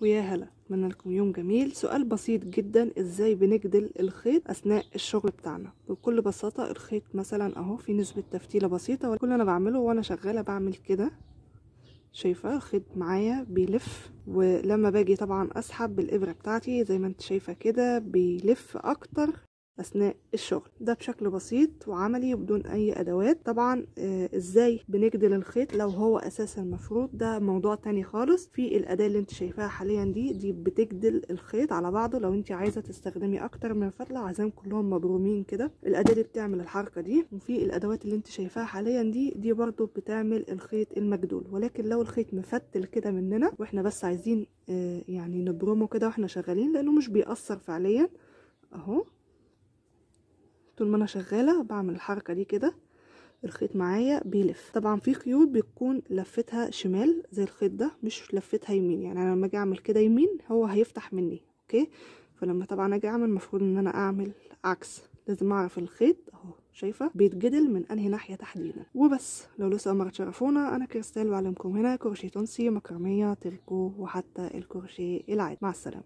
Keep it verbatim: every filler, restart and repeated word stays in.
ويا هلا. اتمنى لكم يوم جميل. سؤال بسيط جدا، ازاي بنجدل الخيط اثناء الشغل بتاعنا؟ بكل بساطه، الخيط مثلا اهو في نسبه تفتيله بسيطه، وكل اللي انا بعمله وانا شغاله بعمل كده، شايفه الخيط معايا بيلف، ولما باجي طبعا اسحب بالابره بتاعتي زي ما انت شايفه كده بيلف اكتر اثناء الشغل. ده بشكل بسيط وعملي وبدون اي ادوات. طبعا ازاي بنجدل الخيط لو هو اساسا مفروض، ده موضوع تاني خالص. في الاداه اللي انت شايفاها حاليا دي دي بتجدل الخيط على بعضه. لو انت عايزه تستخدمي اكتر من فتله، عايزاهم كلهم مبرومين كده، الاداه دي بتعمل الحركه دي. وفي الادوات اللي انت شايفاها حاليا دي دي برضو بتعمل الخيط المجدول. ولكن لو الخيط مفتل كده مننا واحنا بس عايزين يعني نبرمه كده واحنا شغالين، لانه مش بيأثر فعليا اهو، طول ما انا شغاله بعمل الحركه دي كده الخيط معايا بيلف. طبعا في خيوط بتكون لفتها شمال زي الخيط ده، مش لفتها يمين، يعني انا لما اجي اعمل كده يمين هو هيفتح مني، اوكي؟ فلما طبعا اجي اعمل المفروض ان انا اعمل عكس، لازم اعرف الخيط اهو شايفه بيتجدل من انهي ناحيه تحديدا. وبس. لو لسه ما تعرفونا، انا كريستال وعلمكم هنا كروشيه تونسي، مكرميه، تريكو، وحتى الكروشيه العادي. مع السلامه.